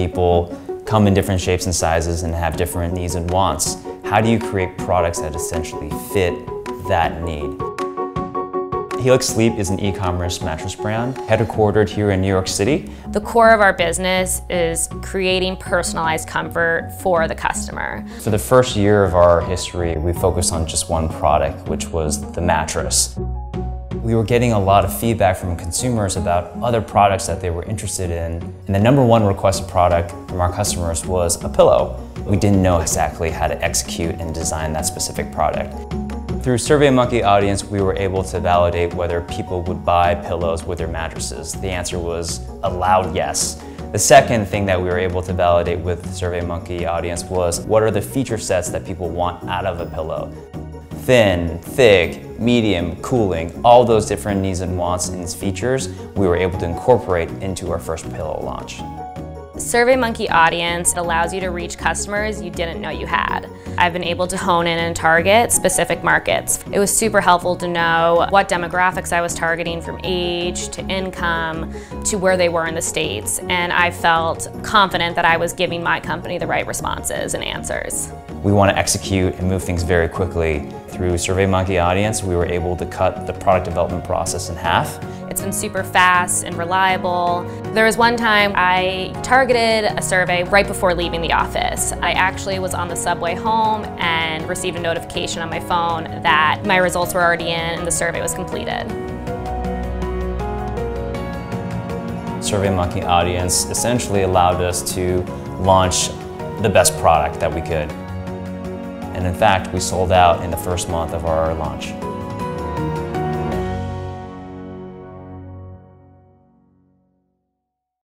People come in different shapes and sizes and have different needs and wants. How do you create products that essentially fit that need? Helix Sleep is an e-commerce mattress brand headquartered here in New York City. The core of our business is creating personalized comfort for the customer. For the first year of our history, we focused on just one product, which was the mattress. We were getting a lot of feedback from consumers about other products that they were interested in, and the #1 requested product from our customers was a pillow. We didn't know exactly how to execute and design that specific product. Through SurveyMonkey Audience, we were able to validate whether people would buy pillows with their mattresses. The answer was a loud yes. The second thing that we were able to validate with SurveyMonkey Audience was what are the feature sets that people want out of a pillow. Thin, thick, medium, cooling, all those different needs and wants and features we were able to incorporate into our first pillow launch. SurveyMonkey Audience allows you to reach customers you didn't know you had. I've been able to hone in and target specific markets. It was super helpful to know what demographics I was targeting, from age to income to where they were in the States, and I felt confident that I was giving my company the right responses and answers. We want to execute and move things very quickly. Through SurveyMonkey Audience, we were able to cut the product development process in half. It's been super fast and reliable. There was one time I targeted a survey right before leaving the office. I actually was on the subway home and received a notification on my phone that my results were already in and the survey was completed. SurveyMonkey Audience essentially allowed us to launch the best product that we could. And in fact, we sold out in the first month of our launch.